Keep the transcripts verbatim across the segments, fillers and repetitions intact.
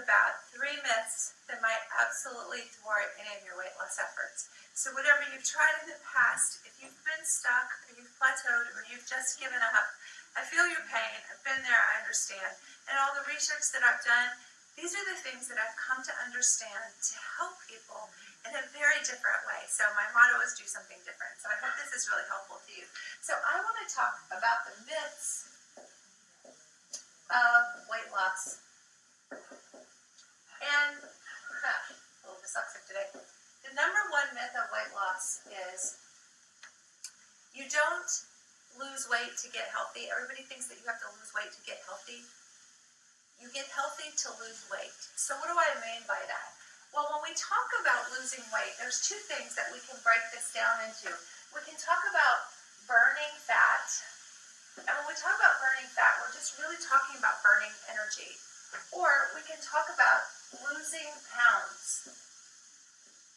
about three myths that might absolutely thwart any of your weight loss efforts. So whatever you've tried in the past, if you've been stuck, or you've plateaued, or you've just given up, I feel your pain, I've been there, I understand. And all the research that I've done, these are the things that I've come to understand to help people in a very different way. So my motto is do something different. So I hope this is really helpful to you. So I want to talk about the myths of weight loss. And, huh, a little dyslexic today. The number one myth of weight loss is you don't lose weight to get healthy. Everybody thinks that you have to lose weight to get healthy. You get healthy to lose weight. So what do I mean by that? Well, when we talk about losing weight, there's two things that we can break this down into. We can talk about burning fat. And when we talk about burning fat, we're just really talking about burning energy. Or we can talk about losing pounds.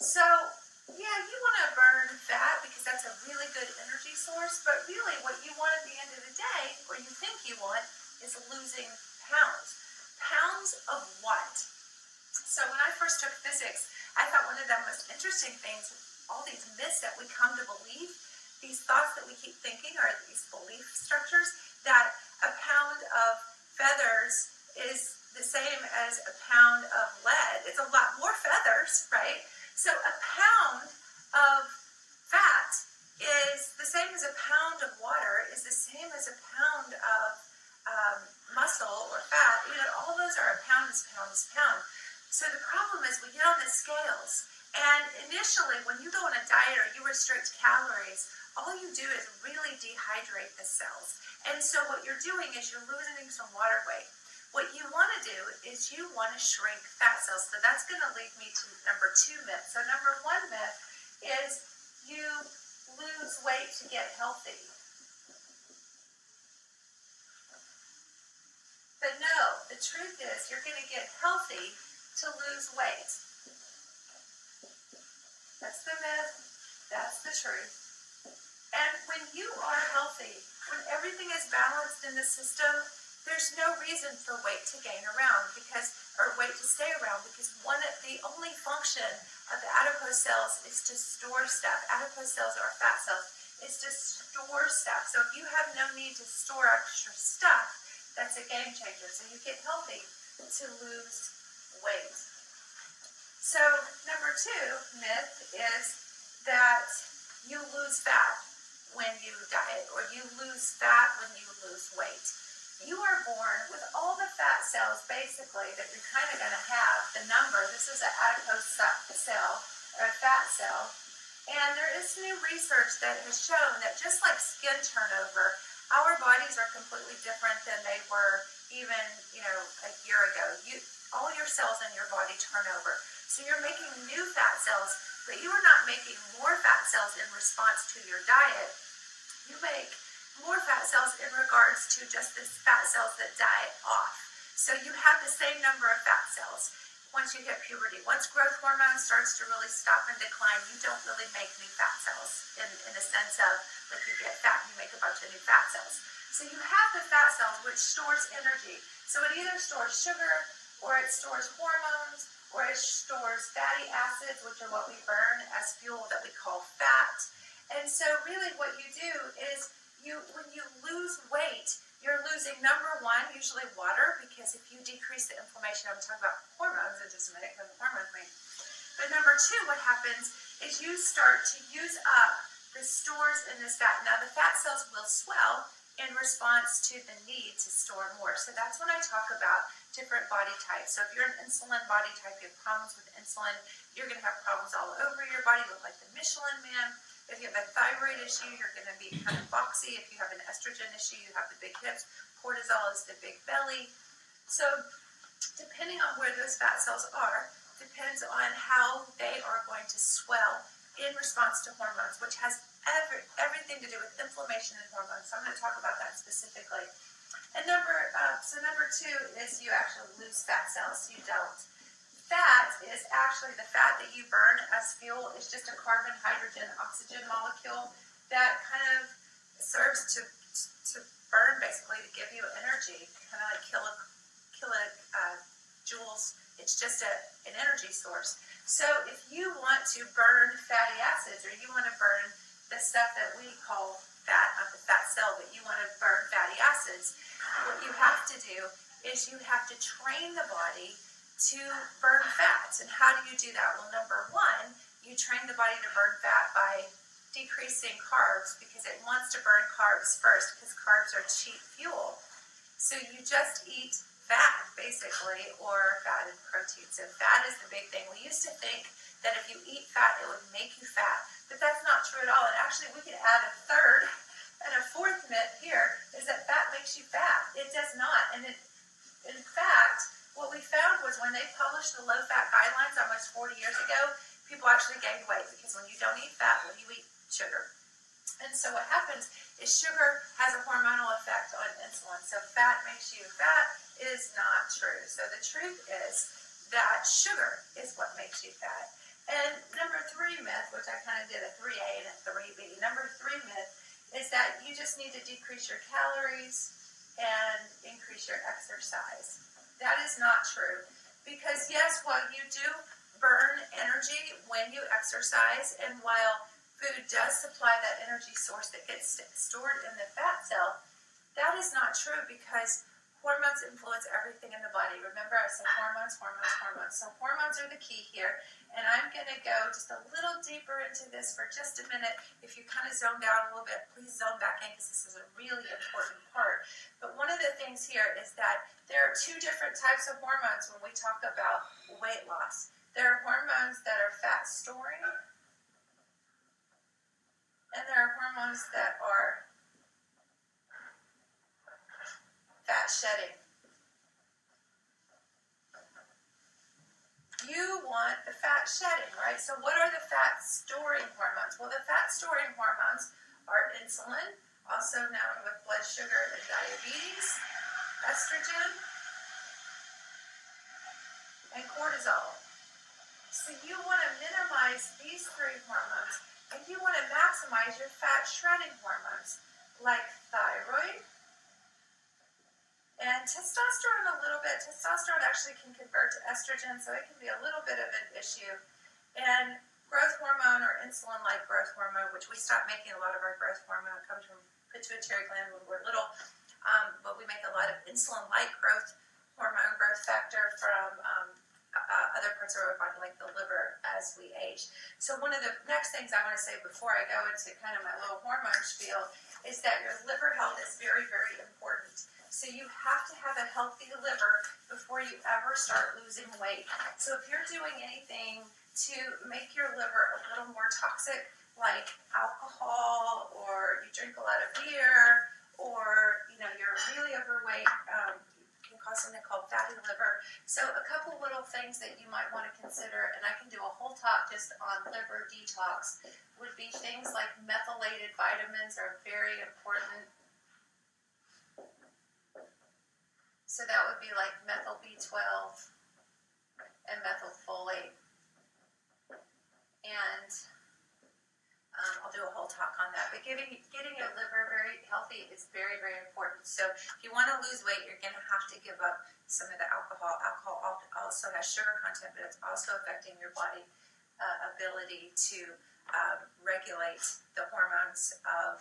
So, yeah, you want to burn fat because that's a really good energy source. But really what you want at the end of the day, or you think you want, is losing pounds. Pounds of what? So when I first took physics, I thought one of the most interesting things, all these myths that we come to believe, these thoughts that we keep thinking are these belief structures, that a pound of feathers is the same as a pound of lead. It's a lot more feathers, right? So a pound of fat is the same as a pound of water, is the same as a pound of um, muscle or fat. You know, all those are a pound is pound is pound. So the problem is we get on the scales, and initially when you go on a diet or you restrict calories, all you do is really dehydrate the cells. And so what you're doing is you're losing some water weight. What you want to do is you want to shrink fat cells. So that's going to lead me to number two myth. So number one myth is you lose weight to get healthy. But no, the truth is you're going to get healthy to lose weight. That's the myth. That's the truth. And when you are healthy, when everything is balanced in the system, there's no reason for weight to gain around because, or weight to stay around, because one of the only function of the adipose cells is to store stuff. Adipose cells or fat cells is to store stuff. So if you have no need to store extra stuff, that's a game changer. So you get healthy to lose weight. So number two myth is that you lose fat when you diet, or you lose fat when you lose weight. You are born with all the fat cells basically that you're kind of going to have. The number, this is an adipose cell or a fat cell, and there is new research that has shown that just like skin turnover, our bodies are completely different than they were even, you know, a year ago. You All your cells in your body turn over. So you're making new fat cells, but you are not making more fat cells in response to your diet. You make more fat cells in regards to just the fat cells that die off. So you have the same number of fat cells once you hit puberty. Once growth hormone starts to really stop and decline, you don't really make new fat cells in, in the sense of like you get fat and you make a bunch of new fat cells. So you have the fat cells, which stores energy. So it either stores sugar, or it stores hormones, or it stores fatty acids, which are what we burn as fuel that we call fat. And so really what you do is you, when you lose weight, you're losing number one, usually water, because if you decrease the inflammation, I'm talking about hormones in just a minute, because hormones mean. But number two, what happens is you start to use up the stores in this fat. Now the fat cells will swell in response to the need to store more. So that's when I talk about different body types. So if you're an insulin body type, you have problems with insulin, you're going to have problems all over your body. You look like the Michelin Man. If you have a thyroid issue, you're going to be kind of boxy. If you have an estrogen issue, you have the big hips. Cortisol is the big belly. So depending on where those fat cells are, depends on how they are going to swell in response to hormones, which has every, everything to do with inflammation and hormones. So I'm going to talk about that specifically. And number, uh, so number two is you actually lose fat cells. You don't. Fat is actually the fat that you burn as fuel. It's just a carbon, hydrogen, oxygen molecule that kind of serves to to burn, basically, to give you energy, kind of like kilo, kilo uh, joules It's just a, an energy source. So if you want to burn fatty acids, or you want to burn the stuff that we call fat, not the fat cell, but you want to burn fatty acids, what you have to do is you have to train the body to burn fats. And how do you do that? Well, number one, you train the body to burn fat by decreasing carbs, because it wants to burn carbs first, because carbs are cheap fuel. So you just eat fat, basically, or fat and protein. So fat is the big thing. We used to think that if you eat fat, it would make you fat, but that's not true at all. And actually, we could add a third and a fourth myth here, is that fat makes you fat. It does not. And it, in fact, what we found was when they published the low-fat guidelines almost forty years ago, people actually gained weight, because when you don't eat fat, when you eat sugar. And so what happens is sugar has a hormonal effect on insulin. So fat makes you fat is not true. So the truth is that sugar is what makes you fat. And number three myth, which I kind of did a three A and a three B, number three myth is that you just need to decrease your calories and increase your exercise. That is not true. Because yes, while you do burn energy when you exercise, and while food does supply that energy source that gets stored in the fat cell, that is not true, because hormones influence everything in the body. Remember, I said hormones, hormones, hormones. So hormones are the key here. And I'm going to go just a little deeper into this for just a minute. If you kind of zoned out a little bit, please zone back in, because this is a really important part. But one of the things here is that there are two different types of hormones when we talk about weight loss. There are hormones that are fat storing, and there are hormones that are fat shedding. You want the fat shedding, right? So what are the fat storing hormones? Well, the fat storing hormones are insulin, also known with blood sugar and diabetes, estrogen, and cortisol. So you want to minimize these three hormones, and you want to maximize your fat shredding hormones like thyroid, and testosterone a little bit. Testosterone actually can convert to estrogen, so it can be a little bit of an issue. And growth hormone, or insulin-like growth hormone, which we stopped making a lot of our growth hormone. It comes from pituitary gland when we're little. Um, but we make a lot of insulin-like growth hormone, growth factor from um, uh, other parts of our body, like the liver, as we age. So one of the next things I want to say before I go into kind of my little hormone spiel is that your liver health is very, very important. So you have to have a healthy liver before you ever start losing weight. So if you're doing anything to make your liver a little more toxic, like alcohol, or you drink a lot of beer, or you know, you're really overweight, um, can cause something called fatty liver. So a couple little things that you might want to consider, and I can do a whole talk just on liver detox, would be things like methylated vitamins are very important. So that would be like methyl B twelve and methylfolate. And um, I'll do a whole talk on that. But getting, getting your liver very healthy is very, very important. So if you want to lose weight, you're going to have to give up some of the alcohol. Alcohol also has sugar content, but it's also affecting your body uh, ability to um, regulate the hormones of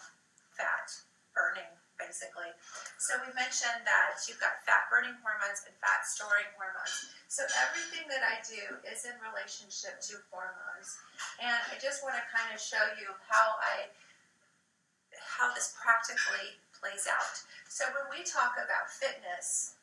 fat burning, basically. So we mentioned that you've got fat-burning hormones and fat-storing hormones. So everything that I do is in relationship to hormones. And I just want to kind of show you how I, how this practically plays out. So when we talk about fitness,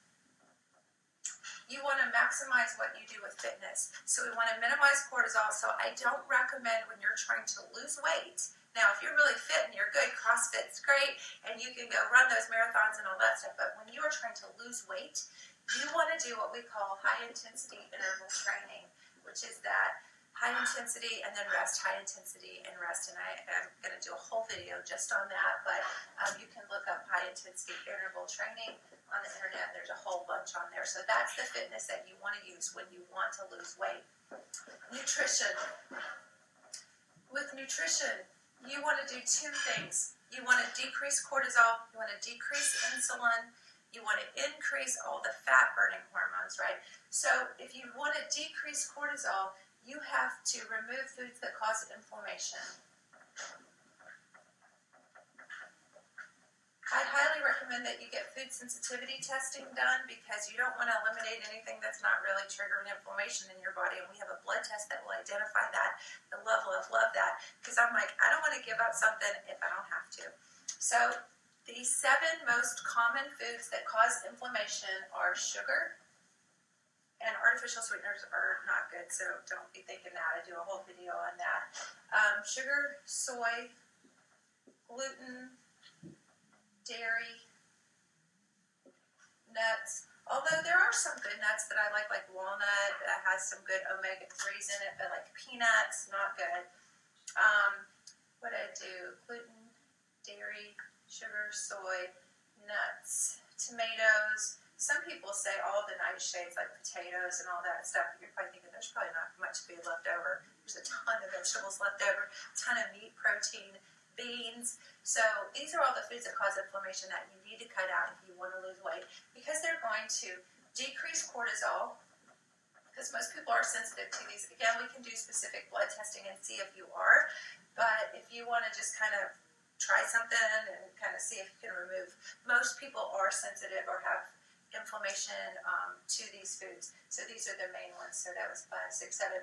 you want to maximize what you do with fitness. So we want to minimize cortisol. So I don't recommend when you're trying to lose weight. Now, if you're really fit and you're good, CrossFit's great, and you can go run those marathons and all that stuff, but when you are trying to lose weight, you want to do what we call high-intensity interval training, which is that high-intensity and then rest, high-intensity and rest, and I am going to do a whole video just on that, but um, you can look up high-intensity interval training on the internet. There's a whole bunch on there, so that's the fitness that you want to use when you want to lose weight. Nutrition. With nutrition, you want to do two things. You want to decrease cortisol, you want to decrease insulin, You want to increase all the fat-burning hormones, right? So if you want to decrease cortisol, you have to remove foods that cause inflammation. I highly recommend that you get food sensitivity testing done, because you don't want to eliminate anything that's not really triggering inflammation in your body. And we have a blood test that will identify that, the level of love that. Because I'm like, I don't want to give up something if I don't have to. So the seven most common foods that cause inflammation are sugar. And artificial sweeteners are not good, so don't be thinking that. I do a whole video on that. Um, sugar, soy, gluten, dairy, nuts, although there are some good nuts that I like, like walnut, that has some good omega threes in it, but like peanuts, not good. Um, what I do, gluten, dairy, sugar, soy, nuts, tomatoes. Some people say all the nightshades, like potatoes and all that stuff, and you're probably thinking there's probably not much food left over. There's a ton of vegetables left over, a ton of meat, protein, beans. So these are all the foods that cause inflammation that you need to cut out if you want to lose weight, because they're going to decrease cortisol, because most people are sensitive to these. Again, we can do specific blood testing and see if you are, but if you want to just kind of try something and kind of see if you can remove, most people are sensitive or have inflammation um, to these foods. So these are the main ones. So that was five, six, seven.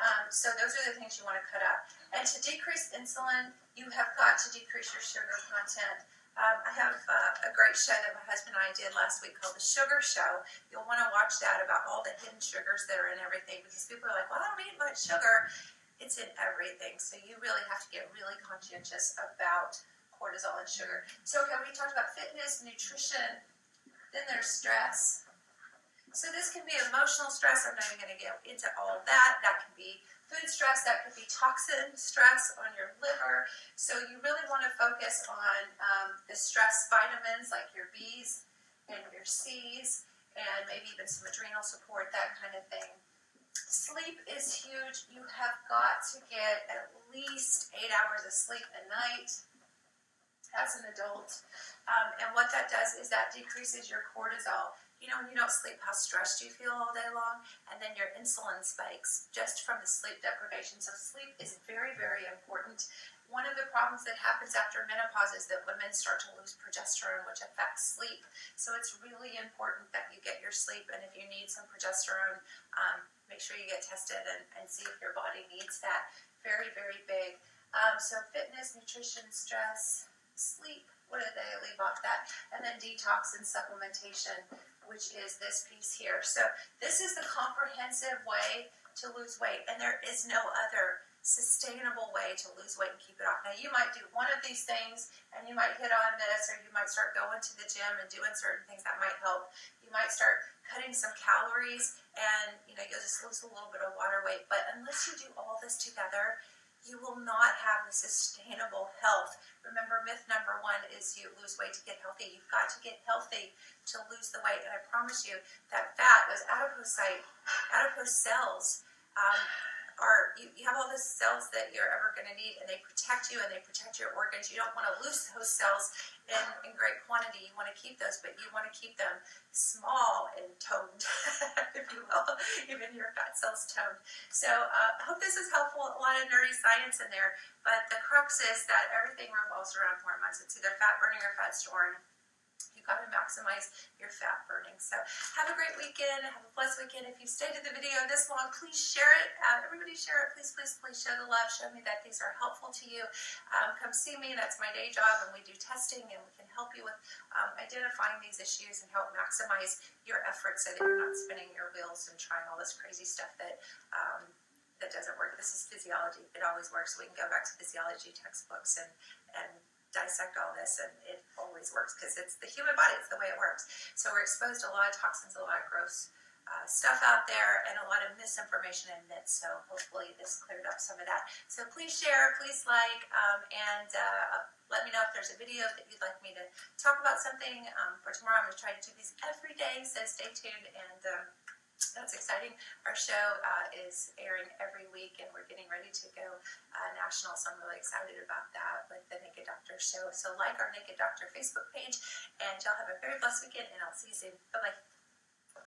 Um, so those are the things you want to cut out. And to decrease insulin, you have got to decrease your sugar content. Um, I have uh, a great show that my husband and I did last week called The Sugar Show. You'll want to watch that, about all the hidden sugars that are in everything, because people are like, well, I don't eat much sugar. It's in everything. So you really have to get really conscientious about cortisol and sugar. So, okay, we talked about fitness, nutrition, then there's stress. So this can be emotional stress. I'm not even going to get into all of that. That can be food stress. That could be toxin stress on your liver. So you really want to focus on um, the stress vitamins, like your B's and your C's, and maybe even some adrenal support, that kind of thing. Sleep is huge. You have got to get at least eight hours of sleep a night as an adult. Um, and what that does is that decreases your cortisol. You know, when you don't sleep, how stressed you feel all day long, and then your insulin spikes just from the sleep deprivation. So sleep is very, very important. One of the problems that happens after menopause is that women start to lose progesterone, which affects sleep. So it's really important that you get your sleep, and if you need some progesterone, um, make sure you get tested and, and see if your body needs that. Very, very big. Um, so fitness, nutrition, stress, sleep. What did they leave off that? And then detox and supplementation, which is this piece here. So this is the comprehensive way to lose weight, and there is no other sustainable way to lose weight and keep it off. Now, you might do one of these things, and you might hit on this, or you might start going to the gym and doing certain things that might help. You might start cutting some calories, and you know, you'll just lose a little bit of water weight. But unless you do all this together, you will not have the sustainable health. Remember, myth number one is you lose weight to get healthy. You've got to get healthy to lose the weight. And I promise you that fat, those adipocyte, adipose cells, um, are, you, you have all the cells that you're ever going to need, and they protect you and they protect your organs. You don't want to lose those cells in, in great quantity. You want to keep those, but you want to keep them small and toned, if you will, even your fat cells toned. So uh, I hope this is helpful. A lot of nerdy science in there, but the crux is that everything revolves around hormones. It's either fat burning or fat storing. You've got to maximize your fat burning. So have a great weekend. Have a blessed weekend. If you stayed in the video this long, please share it. Uh, everybody share it. Please, please, please show the love. Show me that these are helpful to you. Um, come see me. That's my day job, and we do testing, and we can help you with um, identifying these issues and help maximize your efforts so that you're not spinning your wheels and trying all this crazy stuff that um, that doesn't work. This is physiology. It always works. We can go back to physiology textbooks and, and dissect all this, and it always works, because it's the human body, it's the way it works. So we're exposed to a lot of toxins, a lot of gross uh, stuff out there, and a lot of misinformation and myths. So hopefully this cleared up some of that. So please share, please like, um, and uh, let me know if there's a video that you'd like me to talk about something um, for tomorrow. I'm going to try to do these every day, so stay tuned, and um, That's exciting. Our show uh, is airing every week, and we're getting ready to go uh, national, so I'm really excited about that with the Naked Doctor Show. So like our Naked Doctor Facebook page, and y'all have a very blessed weekend, and I'll see you soon. Bye-bye.